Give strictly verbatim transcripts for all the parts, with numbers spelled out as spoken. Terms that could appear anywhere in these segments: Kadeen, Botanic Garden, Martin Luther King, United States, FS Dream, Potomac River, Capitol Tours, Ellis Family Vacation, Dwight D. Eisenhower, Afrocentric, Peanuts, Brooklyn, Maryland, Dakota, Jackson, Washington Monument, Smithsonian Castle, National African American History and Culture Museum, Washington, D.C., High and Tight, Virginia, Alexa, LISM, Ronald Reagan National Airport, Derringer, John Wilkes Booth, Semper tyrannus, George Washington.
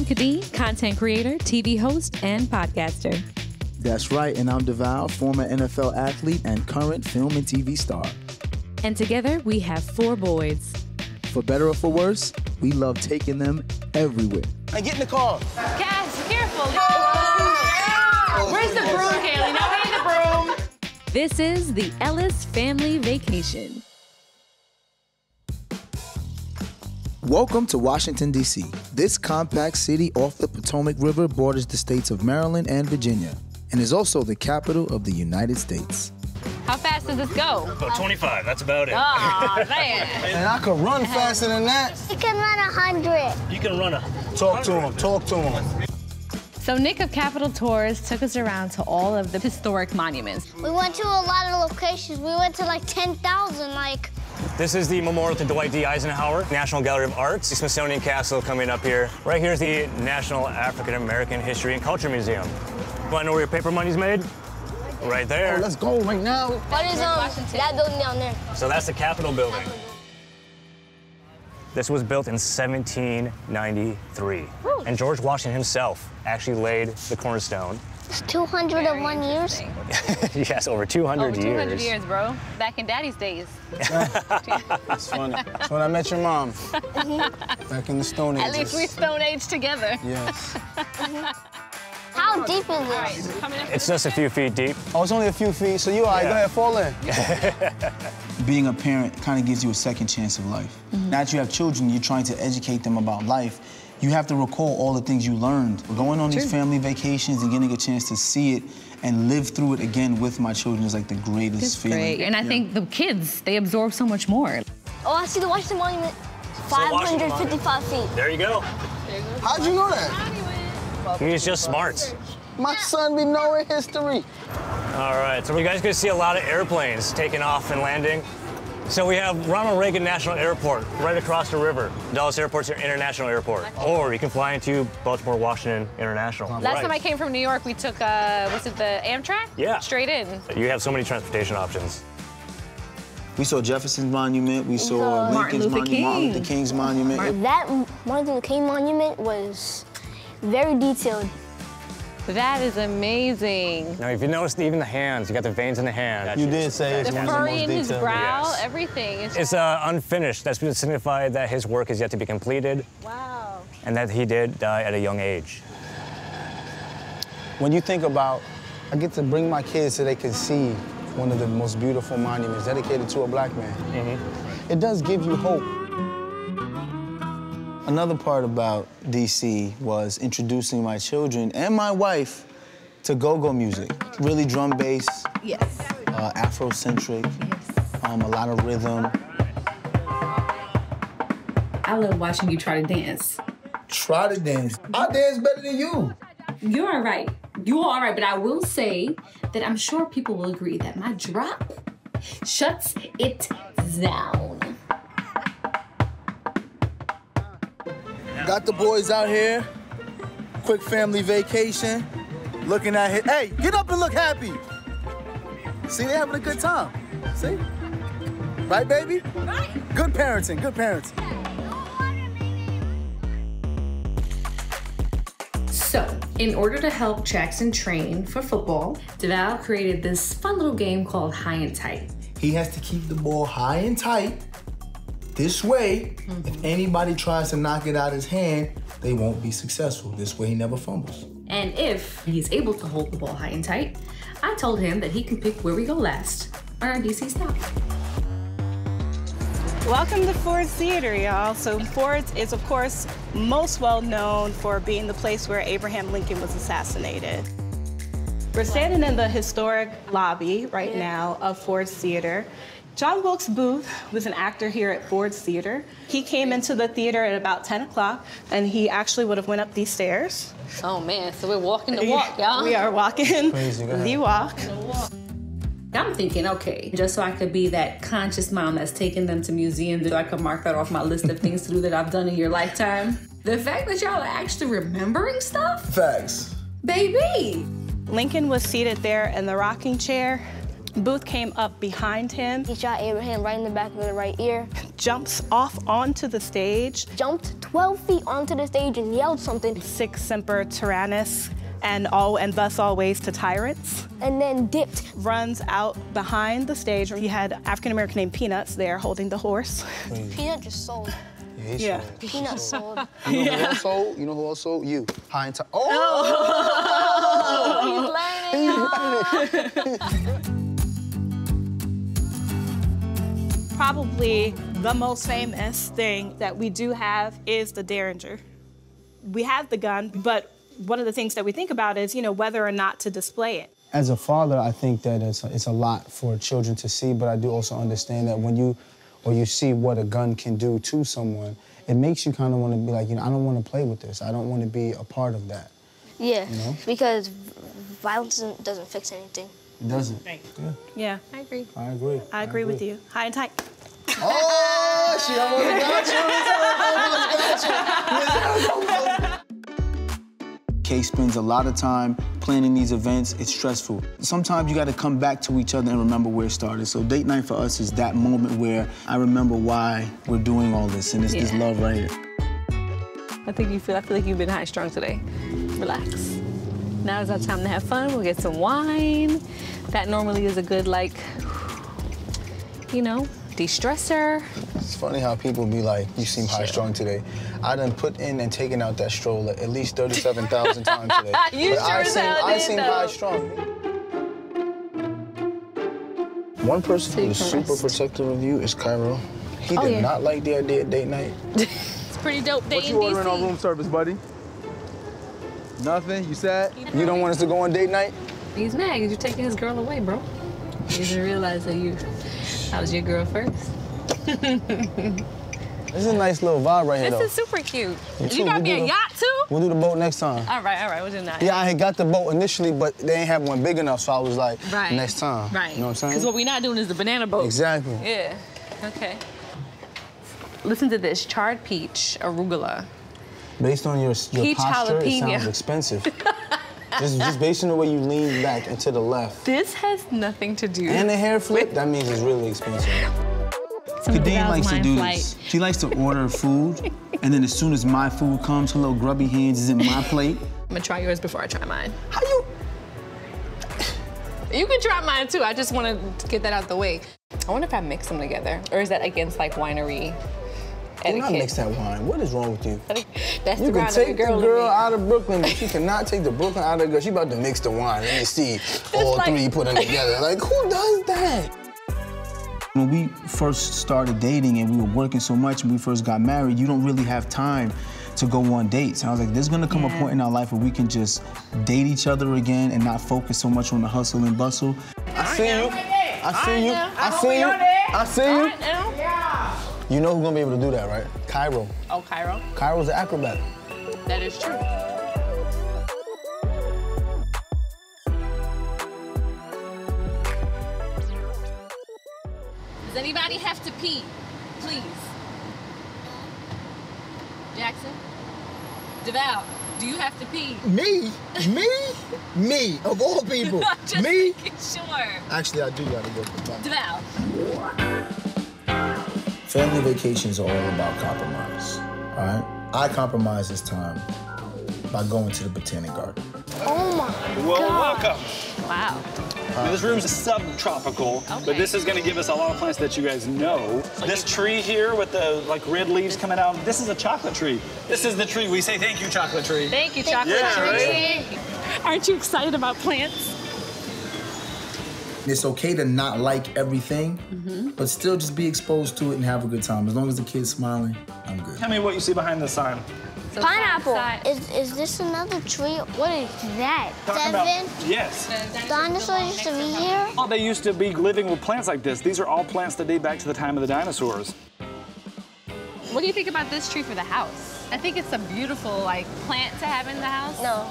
I'm Kadeen, content creator, T V host, and podcaster. That's right, and I'm DeVal, former N F L athlete and current film and T V star. And together, we have four boys. For better or for worse, we love taking them everywhere. I get in the car. Guys, careful. Oh, yeah. Where's the broom, Haley? Nobody in the broom. This is the Ellis Family Vacation. Welcome to Washington, D C. This compact city off the Potomac River borders the states of Maryland and Virginia, and is also the capital of the United States. How fast does this go? About twenty-five, that's about it. Oh, man. And I could run faster than that. You can run a hundred. You can run a... Talk to him, talk to him. So Nick of Capitol Tours took us around to all of the historic monuments. We went to a lot of locations. We went to like ten thousand, like... This is the memorial to Dwight D. Eisenhower, National Gallery of Arts, the Smithsonian Castle coming up here. Right here is the National African American History and Culture Museum. Want to know where your paper money's made? Right there. Oh, let's go right now. What is um, that building down there? So that's the Capitol building. This was built in seventeen ninety-three. Ooh. And George Washington himself actually laid the cornerstone. It's two hundred one years? Yes, over two hundred, over two hundred years. two hundred years, bro. Back in Daddy's days. That's funny. That's when I met your mom. Back in the Stone Age. At least we Stone Age together. Yes. How deep is this? It's just a few feet deep. Oh, it's only a few feet, so you all right, yeah. Go ahead, fall in. Being a parent kind of gives you a second chance of life. Mm-hmm. Now that you have children, you're trying to educate them about life. You have to recall all the things you learned. Going on True. these family vacations and getting a chance to see it and live through it again with my children is like the greatest That's feeling. Great. And I yeah. think the kids, they absorb so much more. Oh, I see the Washington Monument. five hundred fifty-five feet. There you go. How'd you know that? He's just smarts. My son be knowing history. All right, so you guys gonna see a lot of airplanes taking off and landing. So we have Ronald Reagan National Airport right across the river. Dallas Airport's your international airport. Or you can fly into Baltimore Washington International. Last right. time I came from New York, we took, uh, was it the Amtrak? Yeah. Straight in. You have so many transportation options. We saw Jefferson's Monument. We saw Lincoln's Monument. King. Martin Luther King's Monument. That Martin Luther King Monument was very detailed. That is amazing. Now, if you notice, even the hands, you got the veins in the hand. You did say it's the furry in his brow, yes. everything. It's, it's uh, unfinished. That's to signify that his work is yet to be completed. Wow. And that he did die at a young age. When you think about, I get to bring my kids so they can see one of the most beautiful monuments dedicated to a black man. Mm-hmm. It does give you hope. Another part about D C was introducing my children and my wife to go-go music. Really drum bass, yes. uh, Afrocentric, yes. Um, a lot of rhythm. I love watching you try to dance. Try to dance? I dance better than you. You're all right. You're all right, but I will say that I'm sure people will agree that my drop shuts it down. Got the boys out here, quick family vacation, looking at it. Hey, get up and look happy. See, they're having a good time. See? Right, baby? Right. Good parenting, good parenting. So, in order to help Jackson train for football, DeVal created this fun little game called High and Tight. He has to keep the ball high and tight. This way, mm-hmm. if anybody tries to knock it out of his hand, they won't be successful. This way, he never fumbles. And if he's able to hold the ball high and tight, I told him that he can pick where we go last on our D C stop. Welcome to Ford's Theater, y'all. So Ford's is, of course, most well known for being the place where Abraham Lincoln was assassinated. We're standing in the historic lobby right yeah. now of Ford's Theater. John Wilkes Booth was an actor here at Ford's Theater. He came into the theater at about ten o'clock, and he actually would have went up these stairs. Oh, man, so we're walking the walk, y'all. We are walking Crazy, the walk. I'm thinking, okay, just so I could be that conscious mom that's taking them to museums, so I could mark that off my list of things to do that I've done in your lifetime. The fact that y'all are actually remembering stuff? Facts. Baby! Lincoln was seated there in the rocking chair. Booth came up behind him. He shot Abraham right in the back of the right ear. Jumps off onto the stage. Jumped twelve feet onto the stage and yelled something. Six Semper tyrannus, and all and thus always to tyrants. And then dipped. Runs out behind the stage. He had African American named Peanuts there holding the horse. Mm. Peanut just sold. Yeah, yeah. Sold. Peanut sold. You know yeah. who else sold? You know who else sold? You. High and Tight. Oh! Oh! He's learning. He's learning. Probably the most famous thing that we do have is the Derringer. We have the gun, but one of the things that we think about is, you know, whether or not to display it. As a father, I think that it's a, it's a lot for children to see, but I do also understand that when you or you see what a gun can do to someone, it makes you kind of want to be like, you know, I don't want to play with this. I don't want to be a part of that. Yeah, you know? Because violence doesn't fix anything. It doesn't. Right. Yeah. yeah. I agree. I agree. I agree with you. High and tight. Oh, she almost got you. She almost got you. Kay spends a lot of time planning these events. It's stressful. Sometimes you got to come back to each other and remember where it started. So date night for us is that moment where I remember why we're doing all this, and it's yeah. this love right here. I think you feel. I feel like you've been high strung today. Relax. Now is our time to have fun. We'll get some wine. That normally is a good, like, you know, de-stressor. It's funny how people be like, you seem high-strung today. I done put in and taken out that stroller at least thirty-seven thousand times today. You but sure I as seem, hell I did, seem though. high-strung. One person so who is super protective of you is Cairo. He oh, did yeah. not like the idea of date night. It's pretty dope date in D C. What you ordering on room service, buddy? Nothing? You sad? You don't want us to go on date night? He's mad because you're taking his girl away, bro. He doesn't realize that you... I was your girl first. This is a nice little vibe right here, though. This is super cute. You, you got me a yacht, too? We'll do the boat next time. All right, all right, we'll do that. Yeah, I had got the boat initially, but they ain't have one big enough, so I was like, right. next time. Right. You know what I'm saying? Because what we're not doing is the banana boat. Exactly. Yeah. Okay. Listen to this. Charred peach, arugula. Based on your, your peach posture, jalapeno. It sounds expensive. just, just based on the way you lean back and to the left. This has nothing to do. And the hair flip, with... that means it's really expensive. Kadeen likes to do flight. this. She likes to order food, and then as soon as my food comes, her little grubby hands is in my plate. I'm gonna try yours before I try mine. How you? You can try mine too. I just want to get that out the way. I wonder if I mix them together, or is that against like winery? Do not mix that wine. What is wrong with you? That's you can take the girl, the girl out of Brooklyn, but you cannot take the Brooklyn out of the girl. She about to mix the wine. Let me see all like... three put them together. Like, who does that? When we first started dating and we were working so much and we first got married, you don't really have time to go on dates. And I was like, there's gonna come yeah. a point in our life where we can just date each other again and not focus so much on the hustle and bustle. I see you. I see you. I see you. I see you. Yeah. You know who's gonna be able to do that, right? Cairo. Oh, Cairo? Cairo's an acrobat. That is true. Does anybody have to pee? Please. Jackson? DeVal, do you have to pee? Me? Me? Me, of all people. Just me? Sure. Actually, I do gotta go. DeVal. DeVal. Family vacations are all about compromise, all right? I compromise this time by going to the Botanic Garden. Oh my Well, God. welcome. Wow. Now, this room's subtropical, okay. but this is gonna give us a lot of plants that you guys know. So this you... tree here with the like red leaves coming out, this is a chocolate tree. This is the tree we say thank you, chocolate tree. Thank you, chocolate yeah, tree. Right? Aren't you excited about plants? It's okay to not like everything, mm-hmm. but still just be exposed to it and have a good time. As long as the kid's smiling, I'm good. Tell me what you see behind the sign. So Pineapple. Is, is this another tree? What is that? Talking Seven? About, yes. Dinosaurs used to be here? Oh, they used to be living with plants like this. These are all plants that date back to the time of the dinosaurs. What do you think about this tree for the house? I think it's a beautiful, like, plant to have in the house. No.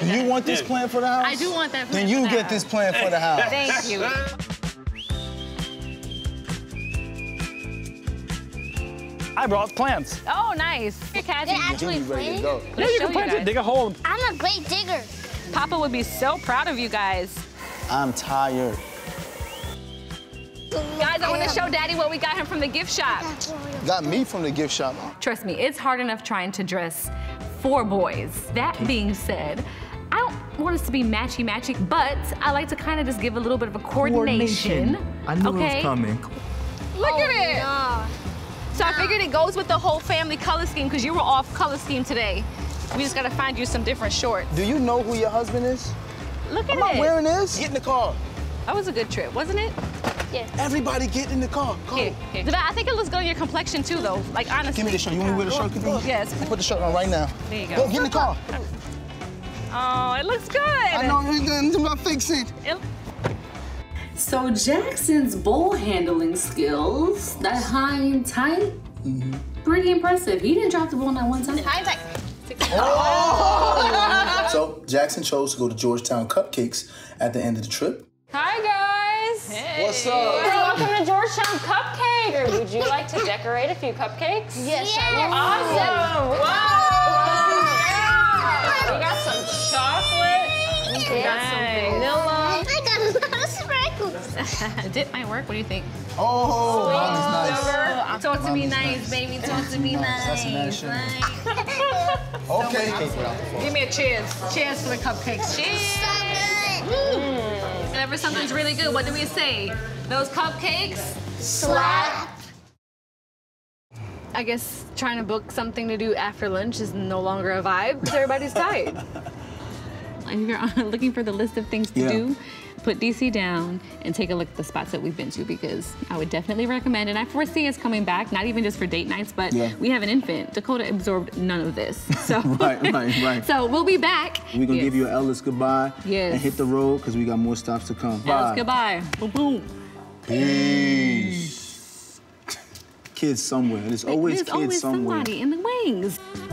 Do you want this plan for the house? I do want that plan. Then you get this plan for the house. Thank you. I brought plants. Oh, nice. You're actually planting? Yeah, you can plant it. Dig a hole. I'm a great digger. Papa would be so proud of you guys. I'm tired. Guys, I want to show Daddy what we got him from the gift shop. Got me from the gift shop. Trust me, it's hard enough trying to dress four boys. That being said, I don't want us to be matchy-matchy, but I like to kind of just give a little bit of a coordination. coordination. I knew okay? it was coming. Look oh, at it. Nah. So nah. I figured it goes with the whole family color scheme because you were off color scheme today. We just got to find you some different shorts. Do you know who your husband is? Look at Am it. Am I wearing this? Get in the car. That was a good trip, wasn't it? Yes. Everybody get in the car. Go. Here, here. I think it looks good on your complexion, too, though. Like, honestly. Give me the shirt. You want to wear the shirt? Go. Yes. Put the shirt on right now. There you go. Go, get in the car. Oh, it looks good. I know it's good. I'm going to fix it. it So Jackson's ball handling skills, that high and tight, mm-hmm. pretty impressive. He didn't drop the ball that one time. High and tight. Oh! So Jackson chose to go to Georgetown Cupcakes at the end of the trip. Hi, guys. Hey. What's up? Hi, welcome to Georgetown Cupcake. Would you like to decorate a few cupcakes? Yes, yes. I will. Awesome. Whoa. Whoa. Whoa. We got some chocolate. We got some vanilla. I got a lot of sprinkles. The dip might work. What do you think? Oh, that's nice. Talk to me nice, baby. Talk to me nice. That's nice. Okay. So give me a cheers. Cheers for the cupcakes. Cheers. So good. Mm. Whenever something's really good, what do we say? Those cupcakes slap. I guess trying to book something to do after lunch is no longer a vibe because everybody's tired. And you're looking for the list of things to yeah. do. Put D C down and take a look at the spots that we've been to because I would definitely recommend, and I foresee us coming back, not even just for date nights, but yeah. we have an infant. Dakota absorbed none of this. So right, right, right. So we'll be back. We're gonna yes. give you an Ellis goodbye yes. and hit the road because we got more stops to come. Ellis Bye. goodbye. Boom, boom. Peace. Peace. Kids somewhere. There's always There's kids always somewhere. There's always somebody in the wings.